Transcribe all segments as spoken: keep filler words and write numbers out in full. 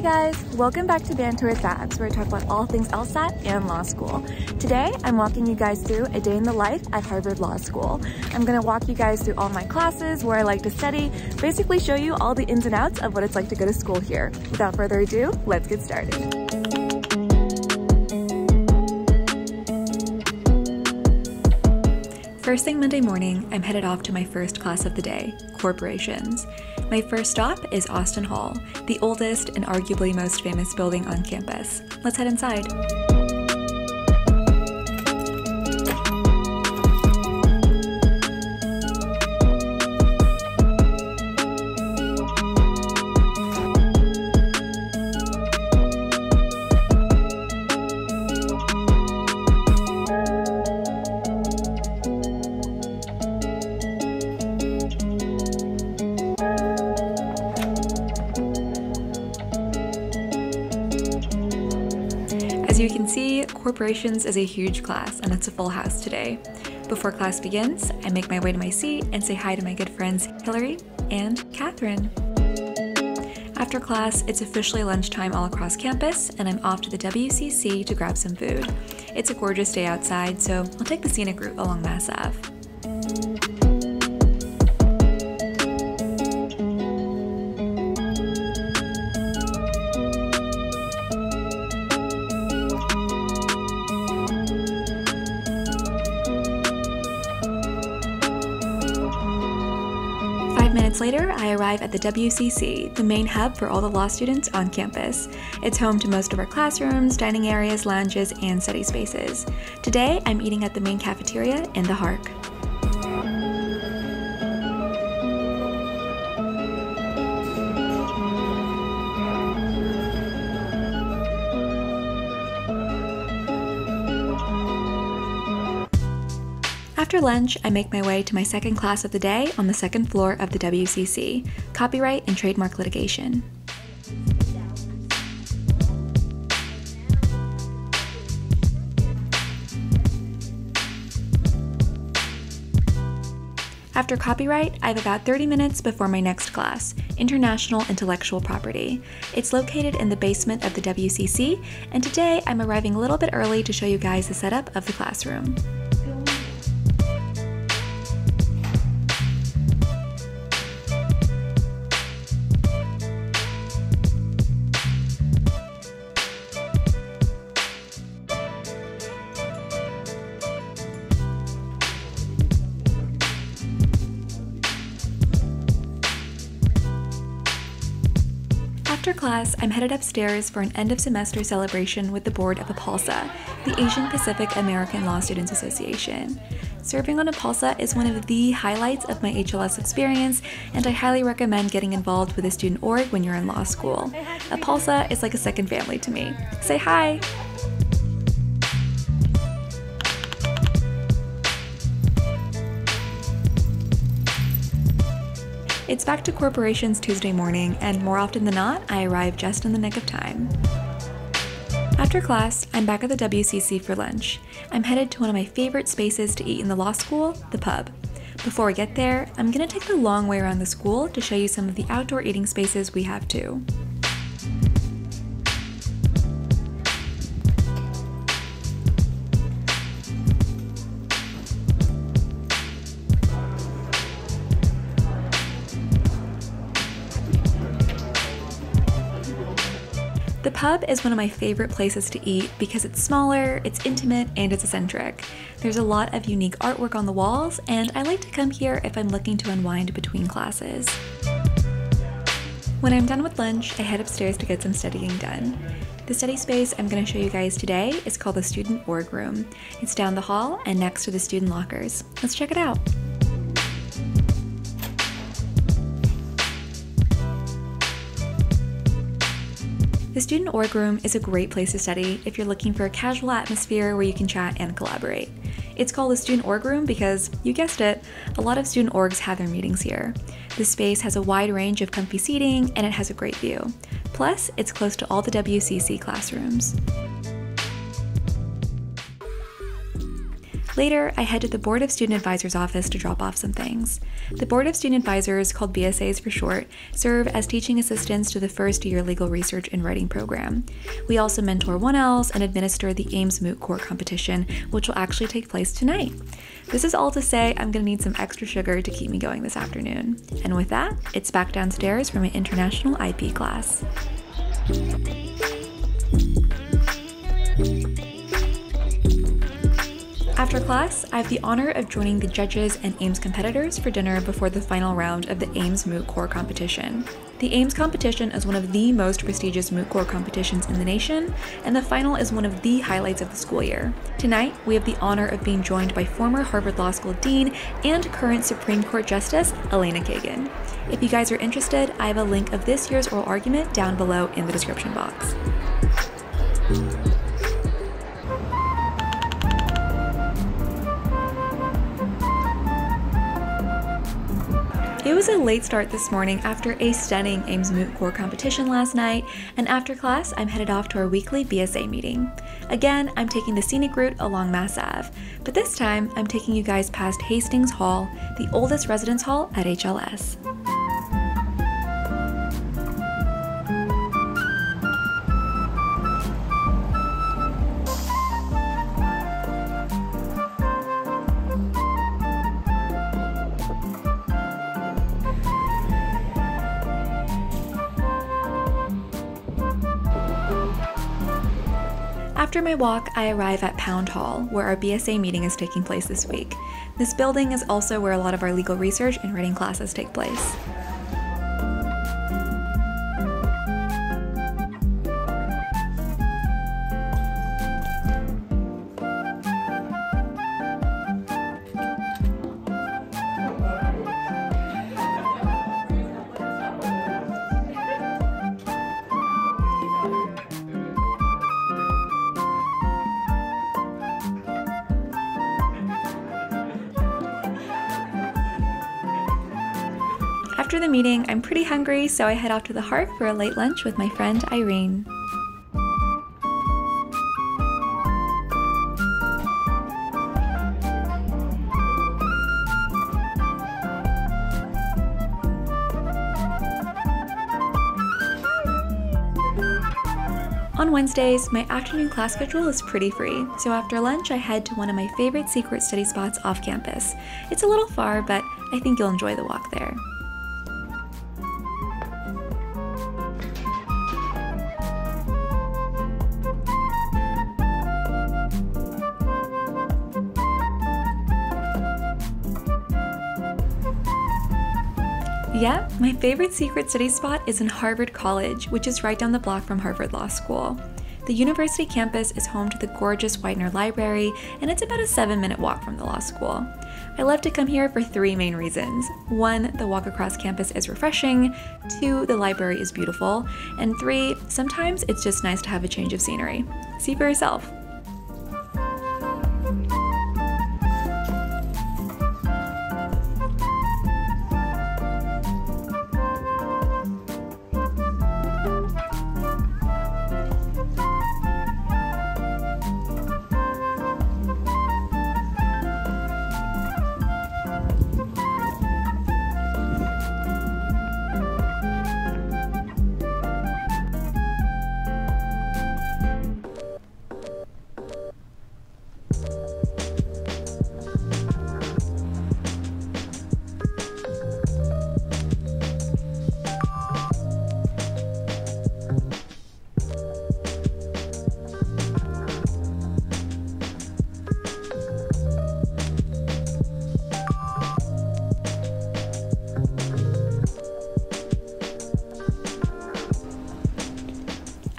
Hi guys, welcome back to Banter with Babs, where we talk about all things LSAT and law school. Today, I'm walking you guys through a day in the life at Harvard Law School. I'm gonna walk you guys through all my classes, where I like to study, basically show you all the ins and outs of what it's like to go to school here. Without further ado, let's get started. First thing Monday morning, I'm headed off to my first class of the day, corporations. My first stop is Austin Hall, the oldest and arguably most famous building on campus. Let's head inside. As you can see, corporations is a huge class and it's a full house today. Before class begins, I make my way to my seat and say hi to my good friends Hillary and Catherine. After class, it's officially lunchtime all across campus and I'm off to the W C C to grab some food. It's a gorgeous day outside, so I'll take the scenic route along Mass Ave. Later, I arrive at the W C C, the main hub for all the law students on campus. It's home to most of our classrooms, dining areas, lounges, and study spaces. Today, I'm eating at the main cafeteria in the Hark. After lunch, I make my way to my second class of the day on the second floor of the W C C, copyright and trademark litigation. After copyright, I have about thirty minutes before my next class, International Intellectual Property. It's located in the basement of the W C C, and today I'm arriving a little bit early to show you guys the setup of the classroom. After class, I'm headed upstairs for an end-of-semester celebration with the board of APALSA, the Asian Pacific American Law Students Association. Serving on APALSA is one of the highlights of my H L S experience, and I highly recommend getting involved with a student org when you're in law school. APALSA is like a second family to me. Say hi! It's back to corporations Tuesday morning, and more often than not, I arrive just in the nick of time. After class, I'm back at the W C C for lunch. I'm headed to one of my favorite spaces to eat in the law school, the pub. Before we get there, I'm gonna take the long way around the school to show you some of the outdoor eating spaces we have too. The pub is one of my favorite places to eat because it's smaller, it's intimate, and it's eccentric. There's a lot of unique artwork on the walls, and I like to come here if I'm looking to unwind between classes. When I'm done with lunch, I head upstairs to get some studying done. The study space I'm going to show you guys today is called the Student Org Room. It's down the hall and next to the student lockers. Let's check it out. The student org room is a great place to study if you're looking for a casual atmosphere where you can chat and collaborate. It's called the student org room because, you guessed it, a lot of student orgs have their meetings here. The space has a wide range of comfy seating and it has a great view. Plus, it's close to all the W C C classrooms. Later, I head to the Board of Student Advisors office to drop off some things. The Board of Student Advisors, called B S As for short, serve as teaching assistants to the first year legal research and writing program. We also mentor one Ls and administer the Ames Moot Court Competition, which will actually take place tonight. This is all to say I'm gonna need some extra sugar to keep me going this afternoon. And with that, it's back downstairs for my international I P class. After class, I have the honor of joining the judges and Ames competitors for dinner before the final round of the Ames Moot Court Competition. The Ames competition is one of the most prestigious moot court competitions in the nation, and the final is one of the highlights of the school year. Tonight, we have the honor of being joined by former Harvard Law School Dean and current Supreme Court Justice, Elena Kagan. If you guys are interested, I have a link of this year's oral argument down below in the description box. It was a late start this morning after a stunning Ames Moot Court competition last night, and after class, I'm headed off to our weekly B S A meeting. Again, I'm taking the scenic route along Mass Ave, but this time I'm taking you guys past Hastings Hall, the oldest residence hall at H L S. After my walk, I arrive at Pound Hall, where our B S A meeting is taking place this week. This building is also where a lot of our legal research and writing classes take place. After the meeting, I'm pretty hungry, so I head off to the Hark for a late lunch with my friend Irene. On Wednesdays, my afternoon class schedule is pretty free, so after lunch I head to one of my favorite secret study spots off campus. It's a little far, but I think you'll enjoy the walk there. Yeah, my favorite secret study spot is in Harvard College, which is right down the block from Harvard Law School. The university campus is home to the gorgeous Widener Library, and it's about a seven minute walk from the law school. I love to come here for three main reasons. One, the walk across campus is refreshing. Two, the library is beautiful. And three, sometimes it's just nice to have a change of scenery. See for yourself.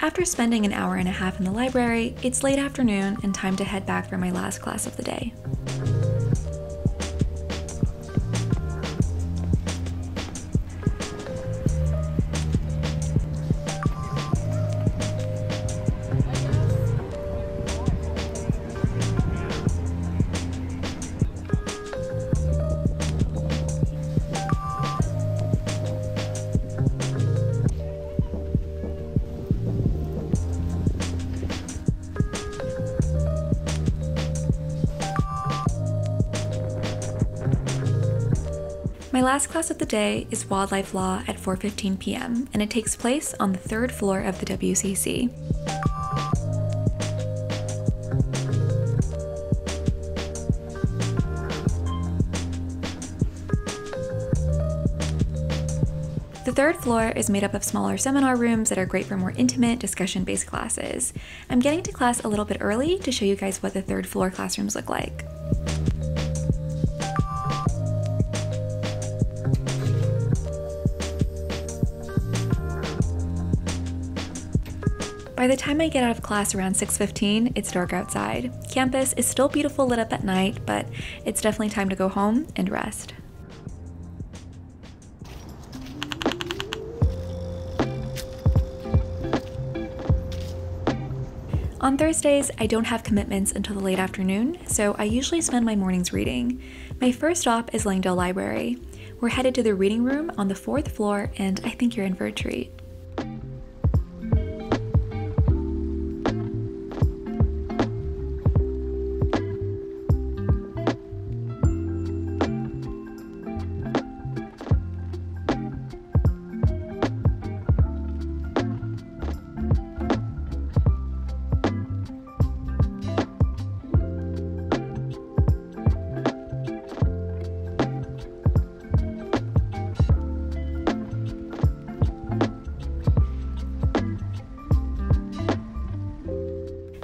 After spending an hour and a half in the library, it's late afternoon and time to head back for my last class of the day. My last class of the day is Wildlife Law at four fifteen p m, and it takes place on the third floor of the W C C. The third floor is made up of smaller seminar rooms that are great for more intimate, discussion-based classes. I'm getting to class a little bit early to show you guys what the third floor classrooms look like. By the time I get out of class around six fifteen, it's dark outside. Campus is still beautiful lit up at night, but it's definitely time to go home and rest. On Thursdays, I don't have commitments until the late afternoon, so I usually spend my mornings reading. My first stop is Langdell Library. We're headed to the reading room on the fourth floor, and I think you're in for a treat.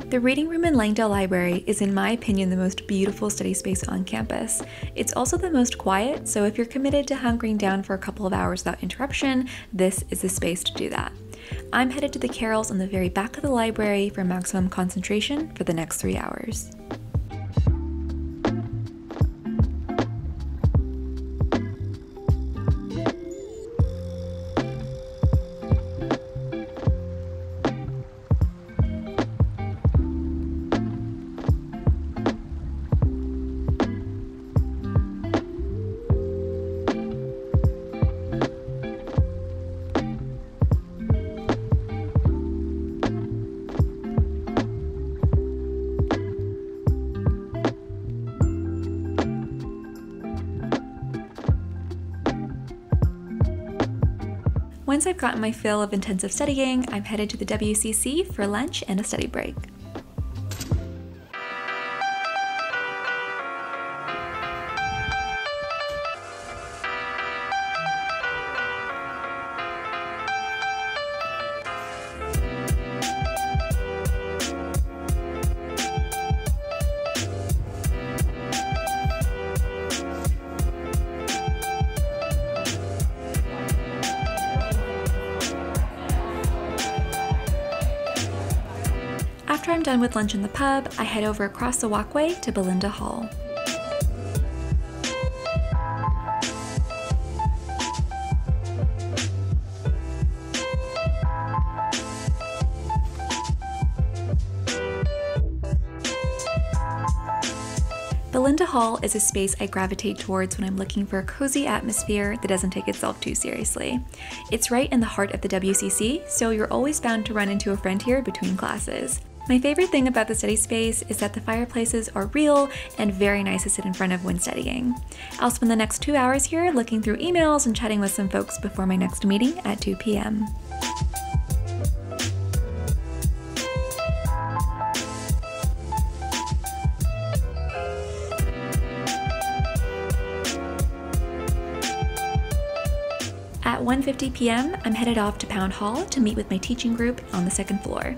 The reading room in Langdell Library is, in my opinion, the most beautiful study space on campus. It's also the most quiet, so if you're committed to hunkering down for a couple of hours without interruption, this is the space to do that. I'm headed to the Carrolls on the very back of the library for maximum concentration for the next three hours. Once I've gotten my fill of intensive studying, I'm headed to the W C C for lunch and a study break. After I'm done with lunch in the pub, I head over across the walkway to Belinda Hall. Belinda Hall is a space I gravitate towards when I'm looking for a cozy atmosphere that doesn't take itself too seriously. It's right in the heart of the W C C, so you're always bound to run into a friend here between classes. My favorite thing about the study space is that the fireplaces are real and very nice to sit in front of when studying. I'll spend the next two hours here looking through emails and chatting with some folks before my next meeting at two p m At one fifty p m, I'm headed off to Pound Hall to meet with my teaching group on the second floor.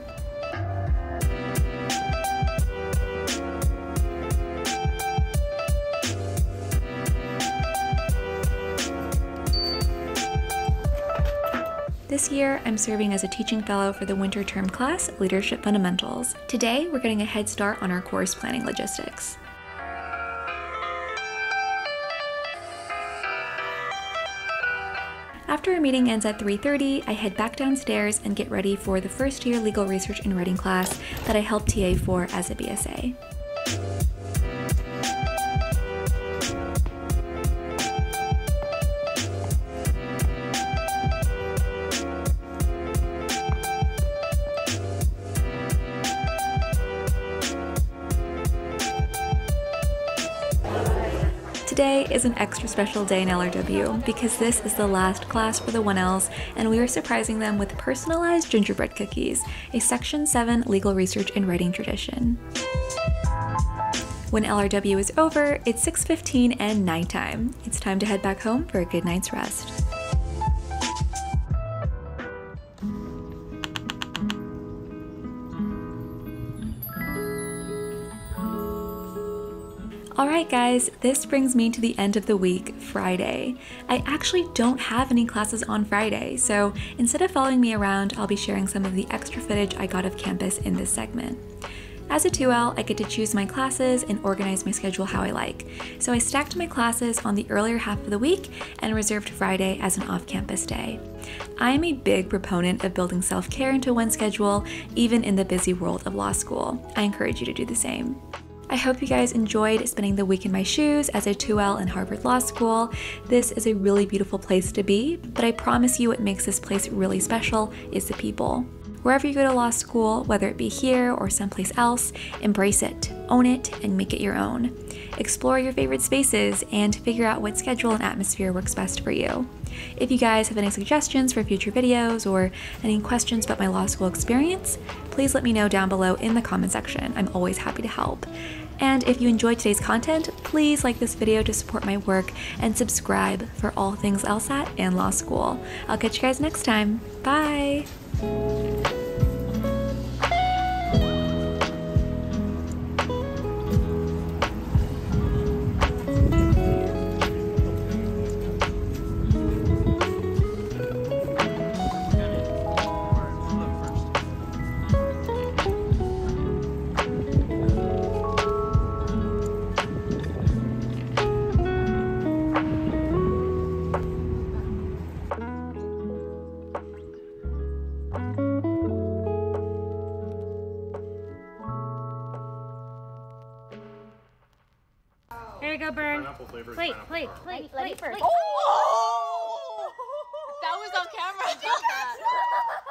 This year, I'm serving as a teaching fellow for the winter term class, Leadership Fundamentals. Today, we're getting a head start on our course planning logistics. After our meeting ends at three thirty, I head back downstairs and get ready for the first year legal research and writing class that I help T A for as a B S A. Today is an extra special day in L R W because this is the last class for the one L's and we are surprising them with personalized gingerbread cookies, a Section seven legal research and writing tradition. When L R W is over, it's six fifteen and nighttime. It's time to head back home for a good night's rest. Alright guys, this brings me to the end of the week, Friday. I actually don't have any classes on Friday, so instead of following me around, I'll be sharing some of the extra footage I got of campus in this segment. As a two L, I get to choose my classes and organize my schedule how I like, so I stacked my classes on the earlier half of the week and reserved Friday as an off-campus day. I am a big proponent of building self-care into one's schedule, even in the busy world of law school. I encourage you to do the same. I hope you guys enjoyed spending the week in my shoes as a two L in Harvard Law School. This is a really beautiful place to be, but I promise you what makes this place really special is the people. Wherever you go to law school, whether it be here or someplace else, embrace it, own it, and make it your own. Explore your favorite spaces and figure out what schedule and atmosphere works best for you. If you guys have any suggestions for future videos or any questions about my law school experience, please let me know down below in the comment section. I'm always happy to help. And if you enjoyed today's content, please like this video to support my work and subscribe for all things LSAT and law school. I'll catch you guys next time. Bye! Here we go, Burn. Plate, plate, plate, plate first. Oh! That was on camera.